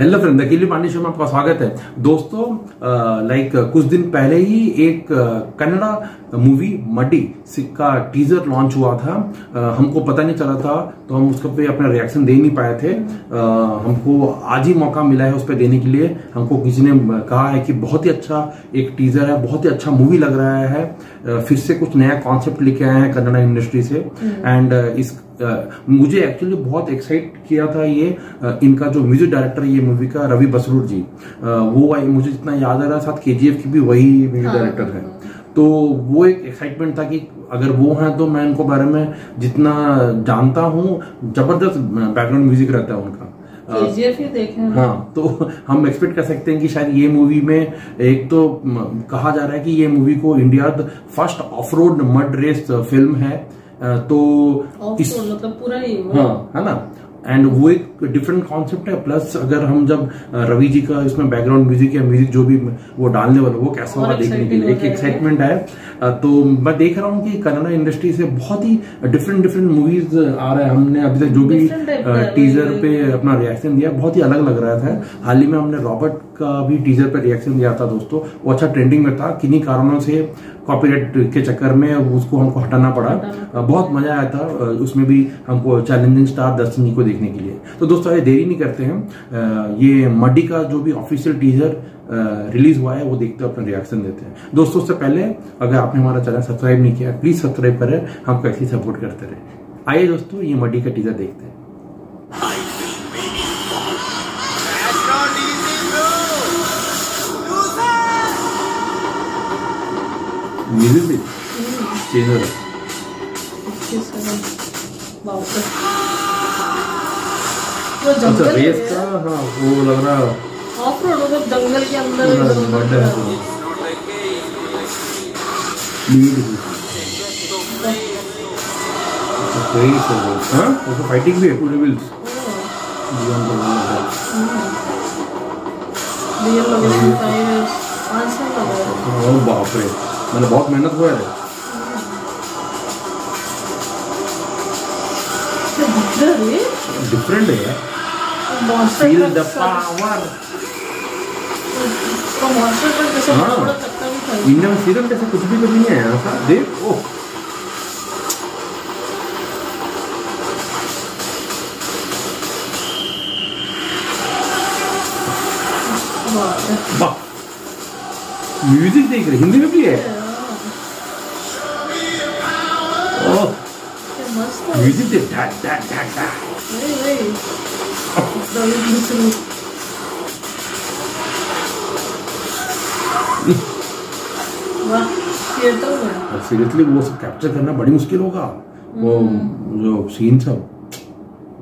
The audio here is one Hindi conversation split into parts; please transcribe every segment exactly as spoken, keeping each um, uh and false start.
हेलो फ्रेंड, अकेली पांडेश्वर में आपका स्वागत है। दोस्तों, लाइक कुछ दिन पहले ही एक कन्नड़ा मूवी मडी का टीजर लॉन्च हुआ था। आ, हमको पता नहीं चला था तो हम उसके पे अपना रिएक्शन दे नहीं पाए थे। आ, हमको आज ही मौका मिला है उस पर देने के लिए। हमको किसी ने कहा है कि बहुत ही अच्छा एक टीजर है, बहुत ही अच्छा मूवी लग रहा है, आ, फिर से कुछ नया कॉन्सेप्ट लेके आए हैं कन्नड़ा इंडस्ट्री से। एंड इस Uh, मुझे एक्चुअली बहुत एक्साइट किया था ये। uh, इनका जो म्यूजिक डायरेक्टर है ये मूवी का, रवि बसरूर जी, uh, वो मुझे जितना याद आ रहा है साथ केजीएफ की भी वही म्यूजिक डायरेक्टर है। तो वो एक एक्साइटमेंट था कि अगर वो हैं तो मैं उनको बारे में जितना जानता हूँ, जबरदस्त बैकग्राउंड म्यूजिक रहता है उनका। केजीएफ ये देखे हैं। हाँ, तो हम एक्सपेक्ट कर सकते हैं कि शायद ये मूवी में, एक तो कहा जा रहा है कि ये मूवी को India first off road mud race film है, तो इस मतलब पूरा ही हाँ है ना। एंड वो एक डिफरेंट कॉन्सेप्ट है। प्लस अगर हम जब रवि जी का इसमें बैकग्राउंड म्यूजिक या म्यूजिक जो भी वो डालने वाला वो कैसा होगा देखने के लिए एक एक्साइटमेंट है। तो मैं देख रहा हूँ कि कन्नड़ा इंडस्ट्री से बहुत ही डिफरेंट डिफरेंट मूवीज आ रहा है। हमने अभी तक जो भी टीजर पे अपना रिएक्शन दिया बहुत ही अलग लग रहा था। हाल ही में हमने रॉबर्ट का भी टीजर पे रिएक्शन दिया था दोस्तों, वो अच्छा ट्रेंडिंग में था। किन्हीं कारणों से कॉपीराइट के चक्कर में उसको हमको हटाना पड़ा। बहुत मजा आया था उसमें भी हमको, चैलेंजिंग स्टार दर्शन जी को देखने के लिए। तो दोस्तों, ये देरी नहीं करते हैं, ये मडी का जो भी ऑफिशियल टीजर रिलीज हुआ है वो देखते हैं, अपना रिएक्शन देते हैं। दोस्तों, उससे पहले अगर आपने हमारा चैनल सब्सक्राइब नहीं किया प्लीज सब्सक्राइब करें, हम कैसे सपोर्ट करते रहे। आइए दोस्तों, ये मडी का टीजर देखते हैं। म्यूजिक टीजर अच्छा रेस का, हाँ वो लग रहा है ऑफ रोड, मतलब जंगल के अंदर है। फाइटिंग भी है, टू लेवल्स रियल लग रहा है। ओ बाप रे, मैंने बहुत मेहनत हुआ है। डिफरेंट है यार। Feel the power. तो मॉन्स्टर पर कैसे थोड़ा चक्कर भी था। इंडियन सीरियल जैसे कुछ भी कभी नहीं है ऐसा। देख, ओ वाह, म्यूजिक देख रहे, हिंदी में भी है। म्यूजिक दे ढाक ढाक ढाक ढाक। सीरियसली वो सब कैप्चर करना बड़ी मुश्किल होगा, वो जो सीन सब।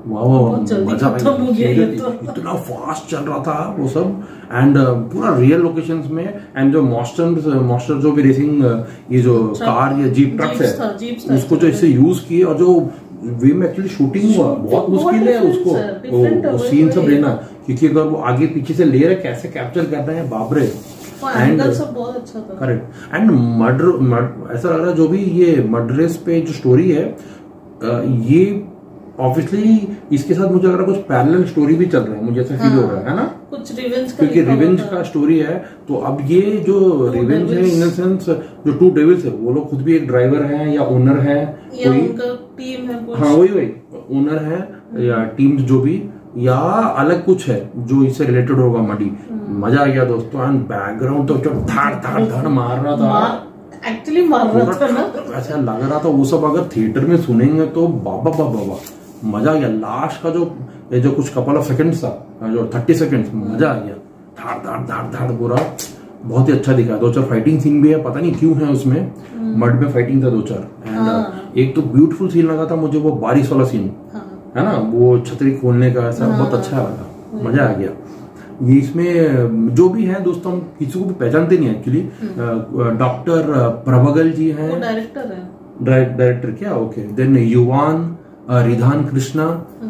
वाह वाह, मजा आया। इतना फास्ट चल रहा था वो सब। एंड पूरा रियल लोकेशंस में, एंड जो मॉन्स्टर्स मॉन्स्टर जो भी रेसिंग, ये जो कार या जीप ट्रक्स है उसको जो इससे यूज किए और जो वे में एक्चुअली शूटिंग हुआ, बहुत मुश्किल है उसको सीन सब लेना, क्योंकि अगर वो आगे पीछे से ले रहे कैसे कैप्चर कर रहे हैं, बाबरे। एंड सब बहुत अच्छा था। करेक्ट। एंड मर्डर, ऐसा लग रहा है जो भी ये मर्डरेस पे जो स्टोरी है, ये ऑब्वियसली इसके साथ मुझे लग रहा है कुछ पैरेलल स्टोरी भी चल रहा है, मुझे ऐसा फील हो रहा है ना, कुछ रिवेंज, क्योंकि रिवेंज का स्टोरी है। तो अब ये जो रिवेंज है, इन द सेंस जो टू डेविल्स है, वो लोग खुद भी एक ड्राइवर है या ओनर है, या उनका टीम है कुछ। हाँ वही वही, ओनर है या टीम जो भी, या अलग कुछ है जो इससे रिलेटेड होगा। मडी मजा आ गया दोस्तों। एंड बैकग्राउंड तो जब धाड़ धाड़ धाड़ मार रहा था, एक्चुअली मार रहा था ना, ऐसा लग रहा था वो सब। अगर थिएटर में सुनेंगे तो बाबा बाबा बाबा मजा आ गया। लास्ट का जो जो कुछ कपल ऑफ सेकंड्स था, जो थर्टी सेकंड्स, मजा आ गया। धाड़ धाड़ धाड़ धाड़ पूरा बहुत ही अच्छा दिखा। दो चार फाइटिंग सीन भी है, पता नहीं क्यों है उसमें, मड में फाइटिंग था दो चार। एंड एक तो ब्यूटीफुल सीन लगा था मुझे वो बारिश वाला सीन, है ना, वो छतरी खोलने का, ऐसा बहुत अच्छा लगा, मजा आ गया। ये इसमें जो भी है दोस्तों, हम किसी को भी पहचानते नहीं एक्चुअली। डॉक्टर प्रभाकर जी हैं, डायरेक्टर है, डायरेक्टर क्या, ओके। देन युवान रिधान कृष्णा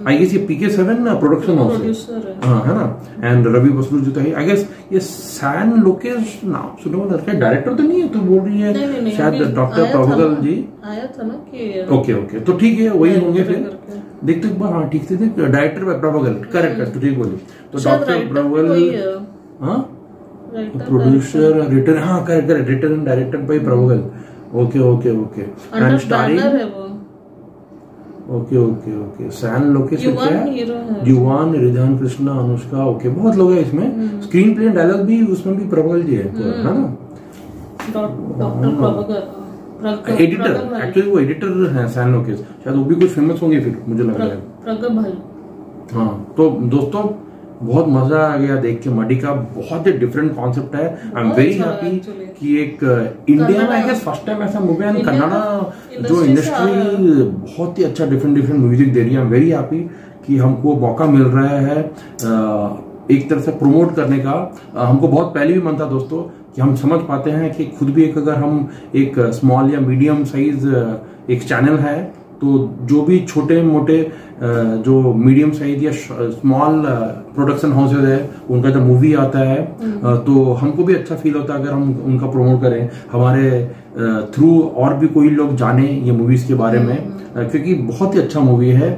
आई गेस ये पीके सेवन ना प्रोडक्शन हाउस है ना, एंड रवि बसरूर जो है आई गेस ये सन लोकेश नाम सुना होगा क्या, डायरेक्टर तो नहीं है तो बोल रही है शायद डॉक्टर प्रभाकर जी आया था ना कि ओके ओके तो ठीक है वही होंगे फिर देखते एक बार। हाँ ठीक थे डायरेक्टर प्रभाकर करेक्ट है तो ठीक बोली तो डॉक्टर प्रभाकर प्रोड्यूसर रिटर्न हाँ correct correct written directed by Prabhakar okay okay okay and starring okay okay okay San Lokesh Yuvan Ridhan Krishna Anushka okay बहुत लोग हैं इसमें। स्क्रीन प्ले डायलॉग भी उसमें भी प्रभाकर जी है है ना डॉक्टर प्रभाकर एडिटर एक्चुअली वो एडिटर है सन लोकेश शायद वो भी कुछ फेमस होंगे फिर मुझे लग रहा है प्रगब भाई। हाँ तो दोस्तों बहुत मजा आ गया देख के, मडी का बहुत ही डिफरेंट कॉन्सेप्ट है। आई एम वेरी हैप्पी कि एक इंडिया में फर्स्ट टाइम ऐसा मूवी है कन्नड़ा जो इंडस्ट्री बहुत ही अच्छा डिफरेंट डिफरेंट म्यूजिक दे रही है। आई एम वेरी हैप्पी कि हमको मौका मिल रहा है एक तरह से प्रमोट करने का। हमको बहुत पहले भी मन था दोस्तों कि हम समझ पाते हैं कि खुद भी एक अगर हम एक स्मॉल या मीडियम साइज एक चैनल है तो जो भी छोटे मोटे जो मीडियम साइज या स्मॉल प्रोडक्शन हाउसेज है उनका जब मूवी आता है तो हमको भी अच्छा फील होता है अगर हम उनका प्रमोट करें, हमारे थ्रू और भी कोई लोग जाने ये मूवीज के बारे में, क्योंकि बहुत ही अच्छा मूवी है।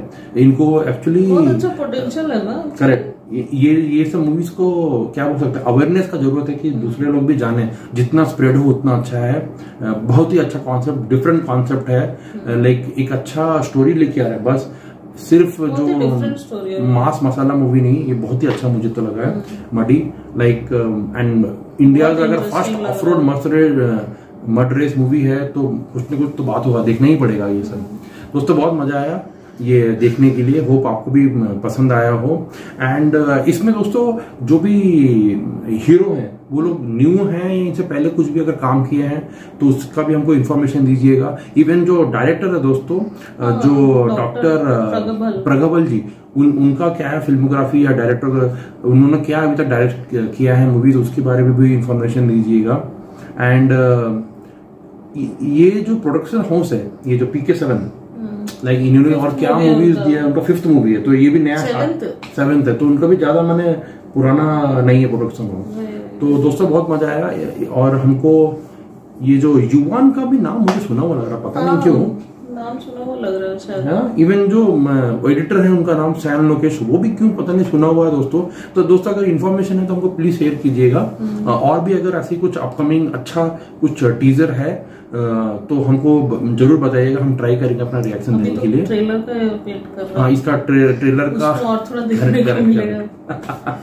इनको एक्चुअली अच्छा पोटेंशियल है ना करेक्ट, ये ये सब मूवीज को क्या बोल सकते हैं अवेयरनेस का जरूरत है कि दूसरे लोग भी जाने, जितना स्प्रेड हो उतना अच्छा है। बहुत ही अच्छा कॉन्सेप्ट डिफरेंट कॉन्सेप्ट है, लाइक एक अच्छा स्टोरी लेके आ रहा है बस, सिर्फ जो मास मसाला मूवी नहीं, ये बहुत ही अच्छा मुझे तो लगा है मडी लाइक। एंड इंडिया अगर first off road mud race movie है तो कुछ ना कुछ तो बात होगा, देखना ही पड़ेगा ये सब। दोस्तों बहुत मजा आया ये देखने के लिए, होप आपको भी पसंद आया हो। एंड इसमें दोस्तों जो भी हीरो हैं वो लोग न्यू हैं, इनसे पहले कुछ भी अगर काम किए हैं तो उसका भी हमको इन्फॉर्मेशन दीजिएगा। इवन जो डायरेक्टर है दोस्तों जो डॉक्टर प्रगबल जी उन उनका क्या है फिल्मोग्राफी या डायरेक्टर उन्होंने क्या अभी तक डायरेक्ट किया है मूवीज उसके बारे में भी इंफॉर्मेशन दीजिएगा। एंड ये जो प्रोडक्शन हाउस है ये जो पीके सेवन लाइक like, इन्होंने और क्या मूवीज दिया है, उनका फिफ्थ मूवी है तो ये भी नया सेवेंथ है तो उनका भी ज्यादा मैंने पुराना नहीं है प्रोडक्शन हाउस। तो दोस्तों बहुत मजा आया, और हमको ये जो युवान का भी नाम मुझे सुना हुआ लग रहा, पता नहीं क्यों नाम सुना हुआ लग रहा है। इवन जो एडिटर है उनका नाम सन लोकेश वो भी क्यों पता नहीं सुना हुआ है दोस्तों। तो दोस्तों अगर इन्फॉर्मेशन है तो हमको प्लीज शेयर कीजिएगा, और भी अगर ऐसी कुछ अपकमिंग अच्छा कुछ टीजर है तो हमको जरूर बताइएगा, हम ट्राई करेंगे अपना रिएक्शन देने के लिए। ट्रेलर का वेट कर रहा हूं, इसका ट्रे, ट्रेलर का और थोड़ा देखने को मिलेगा।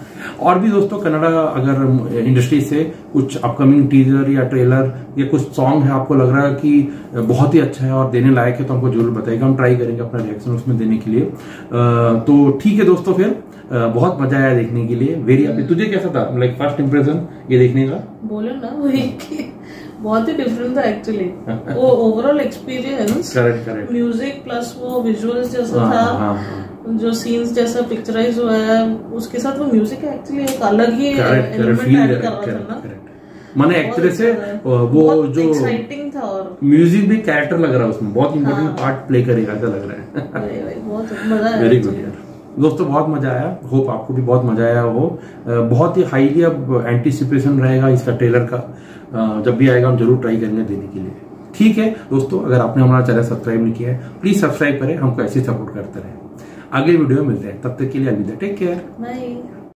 और भी दोस्तों कन्नड़ा अगर इंडस्ट्री से कुछ अपकमिंग टीजर या ट्रेलर या कुछ सॉन्ग है आपको लग रहा है कि बहुत ही अच्छा है और देने लायक है तो हमको जरूर बताइएगा, हम ट्राई करेंगे अपना रिएक्शन उसमें देने के लिए। तो ठीक है दोस्तों, फिर बहुत मजा आया देखने के लिए, वेरी हैप्पी। तुझे कैसा था लाइक फर्स्ट इम्प्रेशन ये देखने का? बोले ना वही बहुत ही डिफरेंट था एक्चुअली, वो overall experience correct correct music plus वो विजुअल्स जैसा था, आ, आ, जो सीन्स जैसा पिक्चराइज हुआ है उसके साथ वो म्यूजिक एक्चुअली एक अलग ही एलिमेंट ऐड कर रहा था ना, माने एक तरह से वो जो एक्साइटिंग था और म्यूजिक भी कैरेक्टर लग रहा है उसमें, बहुत इम्पोर्टेंट पार्ट प्ले करेगा ऐसा लग रहा है। बहुत मजा आया, वेरी गुड यार दोस्तों, बहुत मजा आया, होप आपको भी बहुत मजा आया हो। बहुत ही हाईली अब एंटीसिपेशन रहेगा इसका ट्रेलर का, जब भी आएगा हम जरूर ट्राई करेंगे देने के लिए। ठीक है दोस्तों, अगर आपने हमारा चैनल सब्सक्राइब नहीं किया है प्लीज सब्सक्राइब करें, हमको ऐसे सपोर्ट करते रहें। अगले वीडियो में मिलते हैं, तब तक के लिए अलविदा, टेक केयर, बाय।